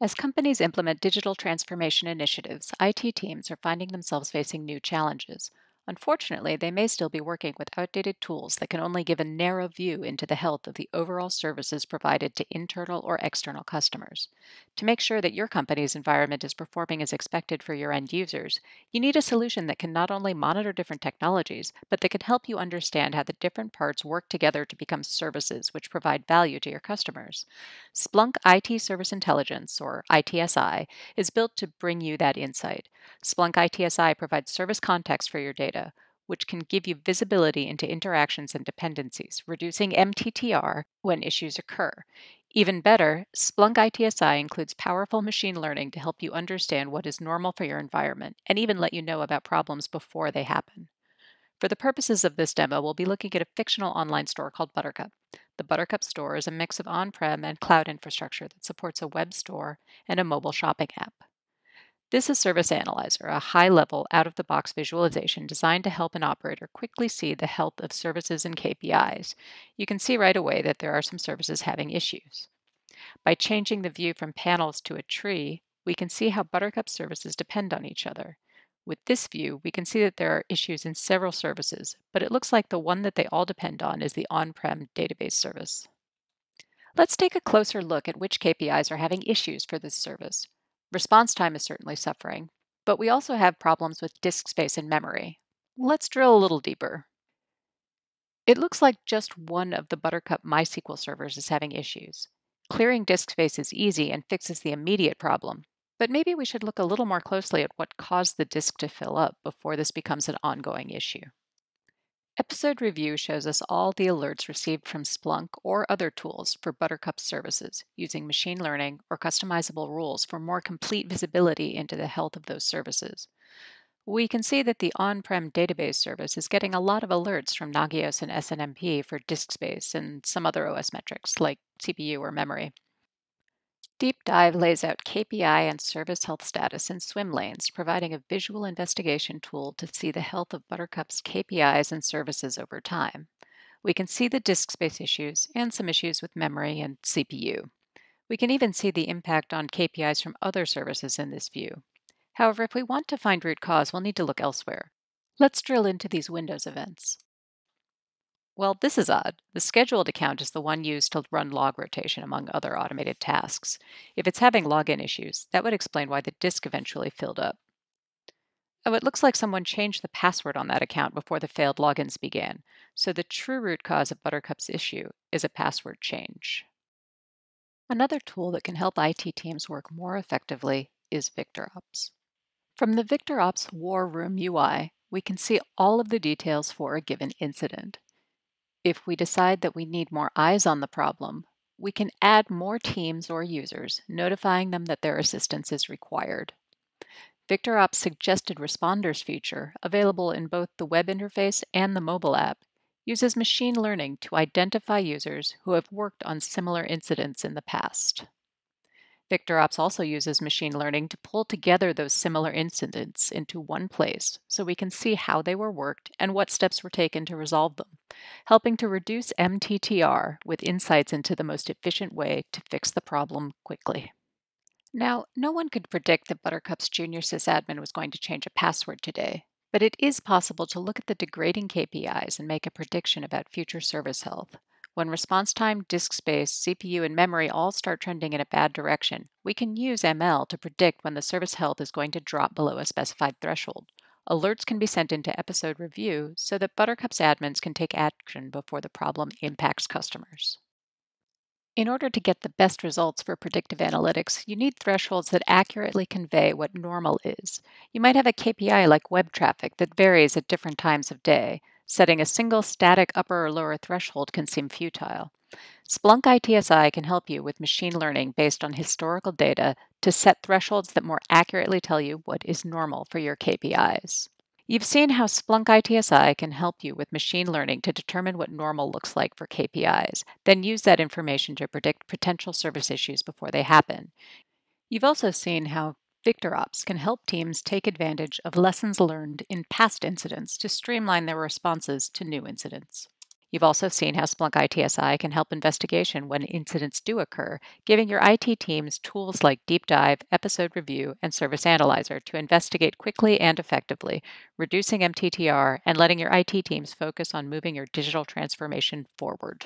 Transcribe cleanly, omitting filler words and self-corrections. As companies implement digital transformation initiatives, IT teams are finding themselves facing new challenges. Unfortunately, they may still be working with outdated tools that can only give a narrow view into the health of the overall services provided to internal or external customers. To make sure that your company's environment is performing as expected for your end users, you need a solution that can not only monitor different technologies, but that can help you understand how the different parts work together to become services which provide value to your customers. Splunk IT Service Intelligence, or ITSI, is built to bring you that insight. Splunk ITSI provides service context for your data, which can give you visibility into interactions and dependencies, reducing MTTR when issues occur. Even better, Splunk ITSI includes powerful machine learning to help you understand what is normal for your environment and even let you know about problems before they happen. For the purposes of this demo, we'll be looking at a fictional online store called Buttercup. The Buttercup store is a mix of on-prem and cloud infrastructure that supports a web store and a mobile shopping app. This is Service Analyzer, a high-level, out-of-the-box visualization designed to help an operator quickly see the health of services and KPIs. You can see right away that there are some services having issues. By changing the view from panels to a tree, we can see how Buttercup services depend on each other. With this view, we can see that there are issues in several services, but it looks like the one that they all depend on is the on-prem database service. Let's take a closer look at which KPIs are having issues for this service. Response time is certainly suffering, but we also have problems with disk space and memory. Let's drill a little deeper. It looks like just one of the Buttercup MySQL servers is having issues. Clearing disk space is easy and fixes the immediate problem, but maybe we should look a little more closely at what caused the disk to fill up before this becomes an ongoing issue. Episode Review shows us all the alerts received from Splunk or other tools for Buttercup services using machine learning or customizable rules for more complete visibility into the health of those services. We can see that the on-prem database service is getting a lot of alerts from Nagios and SNMP for disk space and some other OS metrics like CPU or memory. Deep Dive lays out KPI and service health status in swim lanes, providing a visual investigation tool to see the health of Buttercup's KPIs and services over time. We can see the disk space issues and some issues with memory and CPU. We can even see the impact on KPIs from other services in this view. However, if we want to find root cause, we'll need to look elsewhere. Let's drill into these Windows events. Well, this is odd. The scheduled account is the one used to run log rotation among other automated tasks. If it's having login issues, that would explain why the disk eventually filled up. Oh, it looks like someone changed the password on that account before the failed logins began, so the true root cause of Buttercup's issue is a password change. Another tool that can help IT teams work more effectively is VictorOps. From the VictorOps War Room UI, we can see all of the details for a given incident. If we decide that we need more eyes on the problem, we can add more teams or users, notifying them that their assistance is required. VictorOps' suggested responders feature, available in both the web interface and the mobile app, uses machine learning to identify users who have worked on similar incidents in the past. VictorOps also uses machine learning to pull together those similar incidents into one place so we can see how they were worked and what steps were taken to resolve them, helping to reduce MTTR with insights into the most efficient way to fix the problem quickly. Now, no one could predict that Buttercup's junior sysadmin was going to change a password today, but it is possible to look at the degrading KPIs and make a prediction about future service health. When response time, disk space, CPU, and memory all start trending in a bad direction, we can use ML to predict when the service health is going to drop below a specified threshold. Alerts can be sent into Episode Review so that Buttercup's admins can take action before the problem impacts customers. In order to get the best results for predictive analytics, you need thresholds that accurately convey what normal is. You might have a KPI like web traffic that varies at different times of day. Setting a single static upper or lower threshold can seem futile. Splunk ITSI can help you with machine learning based on historical data to set thresholds that more accurately tell you what is normal for your KPIs. You've seen how Splunk ITSI can help you with machine learning to determine what normal looks like for KPIs, then use that information to predict potential service issues before they happen. You've also seen how VictorOps can help teams take advantage of lessons learned in past incidents to streamline their responses to new incidents. You've also seen how Splunk ITSI can help investigation when incidents do occur, giving your IT teams tools like Deep Dive, Episode Review, and Service Analyzer to investigate quickly and effectively, reducing MTTR and letting your IT teams focus on moving your digital transformation forward.